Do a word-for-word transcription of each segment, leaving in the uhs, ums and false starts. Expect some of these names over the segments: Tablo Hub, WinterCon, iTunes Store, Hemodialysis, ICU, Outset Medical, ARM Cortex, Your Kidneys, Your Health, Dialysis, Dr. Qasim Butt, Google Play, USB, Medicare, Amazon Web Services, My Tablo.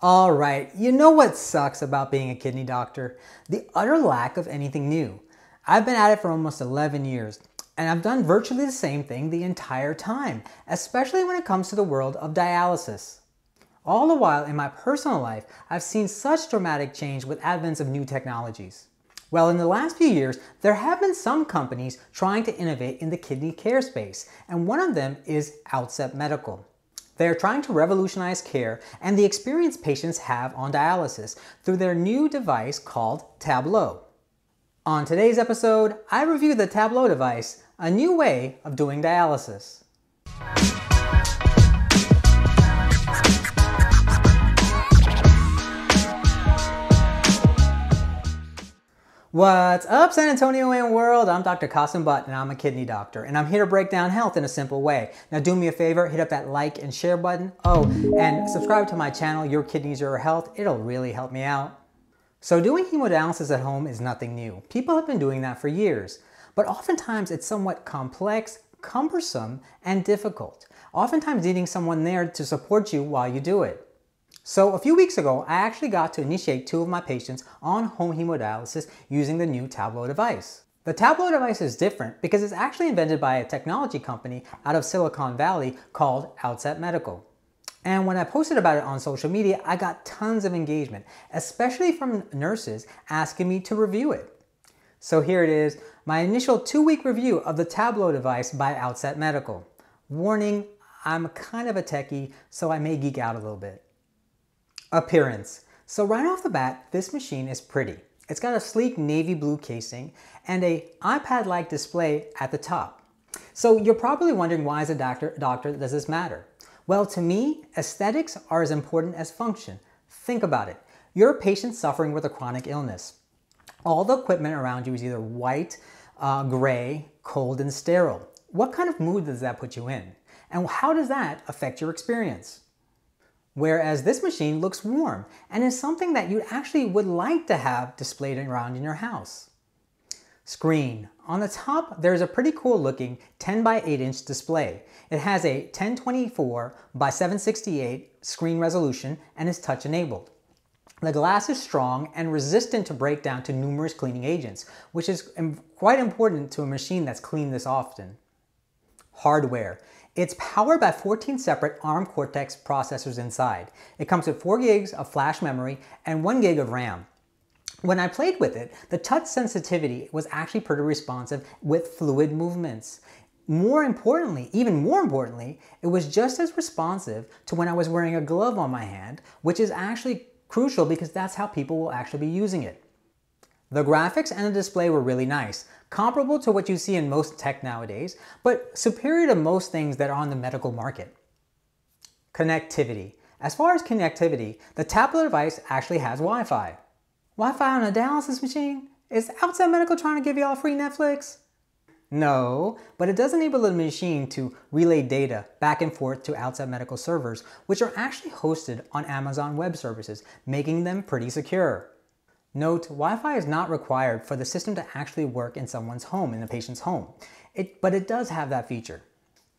All right, you know what sucks about being a kidney doctor? The utter lack of anything new. I've been at it for almost eleven years, and I've done virtually the same thing the entire time, especially when it comes to the world of dialysis. All the while in my personal life, I've seen such dramatic change with advents of new technologies. Well, in the last few years, there have been some companies trying to innovate in the kidney care space, and one of them is Outset Medical. They are trying to revolutionize care and the experience patients have on dialysis through their new device called Tablo. On today's episode, I review the Tablo device, a new way of doing dialysis. What's up, San Antonio and world? I'm Doctor Qasim Butt, and I'm a kidney doctor, and I'm here to break down health in a simple way. Now do me a favor, hit up that like and share button. Oh, and subscribe to my channel, Your Kidneys, Your Health. It'll really help me out. So doing hemodialysis at home is nothing new. People have been doing that for years, but oftentimes it's somewhat complex, cumbersome, and difficult. Oftentimes needing someone there to support you while you do it. So a few weeks ago, I actually got to initiate two of my patients on home hemodialysis using the new Tablo device. The Tablo device is different because it's actually invented by a technology company out of Silicon Valley called Outset Medical. And when I posted about it on social media, I got tons of engagement, especially from nurses asking me to review it. So here it is, my initial two-week review of the Tablo device by Outset Medical. Warning, I'm kind of a techie, so I may geek out a little bit. Appearance. So right off the bat, this machine is pretty. It's got a sleek navy blue casing and a iPad-like display at the top. So you're probably wondering, why as a doctor, doctor does this matter? Well, to me, aesthetics are as important as function. Think about it. You're a patient suffering with a chronic illness. All the equipment around you is either white, uh, gray, cold, and sterile. What kind of mood does that put you in? And how does that affect your experience? Whereas this machine looks warm and is something that you actually would like to have displayed around in your house. Screen. On the top, there's a pretty cool looking ten by eight inch display. It has a ten twenty-four by seven sixty-eight screen resolution and is touch enabled. The glass is strong and resistant to breakdown to numerous cleaning agents, which is quite important to a machine that's cleaned this often. Hardware. It's powered by fourteen separate ARM Cortex processors inside. It comes with four gigs of flash memory and one gig of RAM. When I played with it, the touch sensitivity was actually pretty responsive with fluid movements. More importantly, even more importantly, it was just as responsive to when I was wearing a glove on my hand, which is actually crucial because that's how people will actually be using it. The graphics and the display were really nice, comparable to what you see in most tech nowadays, but superior to most things that are on the medical market. Connectivity. As far as connectivity, the Tablo device actually has Wi-Fi. Wi-Fi on a dialysis machine? Is Outset Medical trying to give you all free Netflix? No, but it does enable the machine to relay data back and forth to Outset Medical servers, which are actually hosted on Amazon Web Services, making them pretty secure. Note, Wi-Fi is not required for the system to actually work in someone's home, in the patient's home, it, but it does have that feature.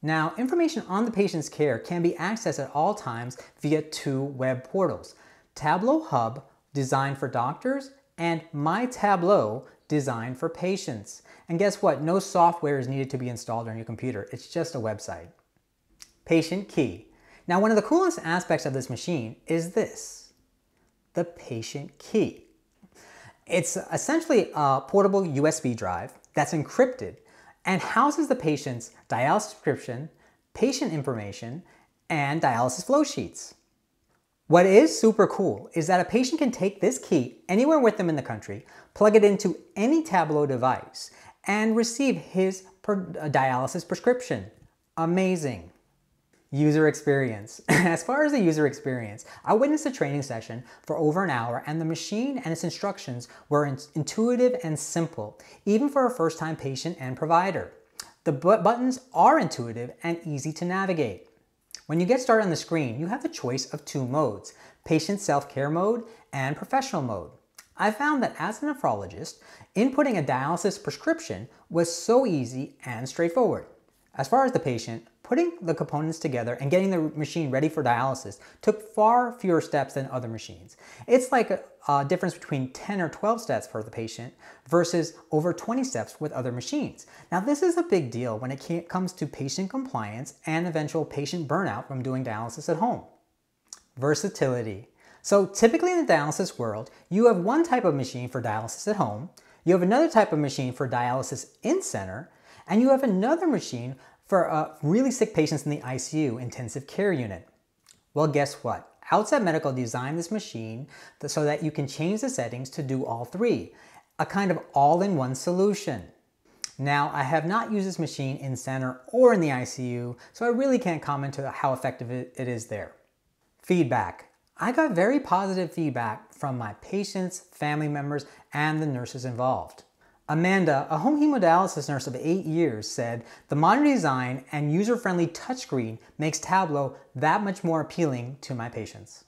Now, information on the patient's care can be accessed at all times via two web portals, Tablo Hub, designed for doctors, and My Tablo, designed for patients. And guess what? No software is needed to be installed on your computer. It's just a website. Patient key. Now, one of the coolest aspects of this machine is this, the patient key. It's essentially a portable U S B drive that's encrypted and houses the patient's dialysis prescription, patient information, and dialysis flow sheets. What is super cool is that a patient can take this key anywhere with them in the country, plug it into any Tablo device, and receive his per dialysis prescription. Amazing. User experience. As far as the user experience, I witnessed a training session for over an hour, and the machine and its instructions were in intuitive and simple, even for a first-time patient and provider. The bu buttons are intuitive and easy to navigate. When you get started on the screen, you have the choice of two modes, patient self-care mode and professional mode. I found that as a nephrologist, inputting a dialysis prescription was so easy and straightforward. As far as the patient, Putting the components together and getting the machine ready for dialysis took far fewer steps than other machines. It's like a, a difference between ten or twelve steps for the patient versus over twenty steps with other machines. Now, this is a big deal when it comes to patient compliance and eventual patient burnout from doing dialysis at home. Versatility. So typically in the dialysis world, you have one type of machine for dialysis at home, you have another type of machine for dialysis in-center, and you have another machine for uh, really sick patients in the I C U, intensive care unit. Well, guess what? Outset Medical designed this machine so that you can change the settings to do all three, a kind of all-in-one solution. Now, I have not used this machine in center or in the I C U, so I really can't comment on how effective it is there. Feedback. I got very positive feedback from my patients, family members, and the nurses involved. Amanda, a home hemodialysis nurse of eight years, said, "The modern design and user-friendly touchscreen makes Tablo that much more appealing to my patients."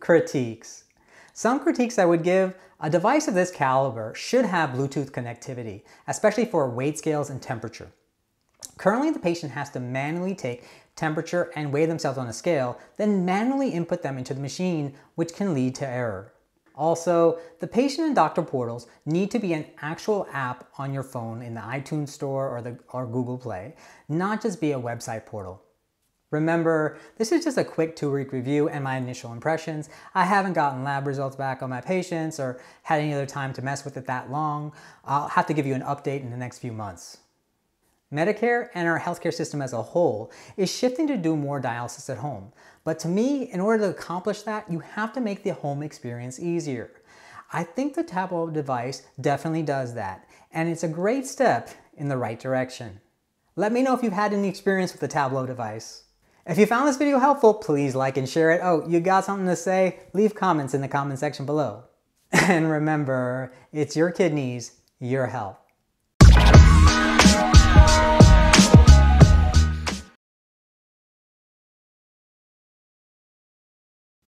Critiques. Some critiques I would give: a device of this caliber should have Bluetooth connectivity, especially for weight scales and temperature. Currently, the patient has to manually take temperature and weigh themselves on a scale, then manually input them into the machine, which can lead to error. Also, the patient and doctor portals need to be an actual app on your phone in the iTunes Store or, the, or Google Play, not just be a website portal. Remember, this is just a quick two-week review and my initial impressions. I haven't gotten lab results back on my patients or had any other time to mess with it that long. I'll have to give you an update in the next few months. Medicare and our healthcare system as a whole is shifting to do more dialysis at home. But to me, in order to accomplish that, you have to make the home experience easier. I think the Tablo device definitely does that, and it's a great step in the right direction. Let me know if you've had any experience with the Tablo device. If you found this video helpful, please like and share it. Oh, you got something to say? Leave comments in the comment section below. And remember, it's your kidneys, your health.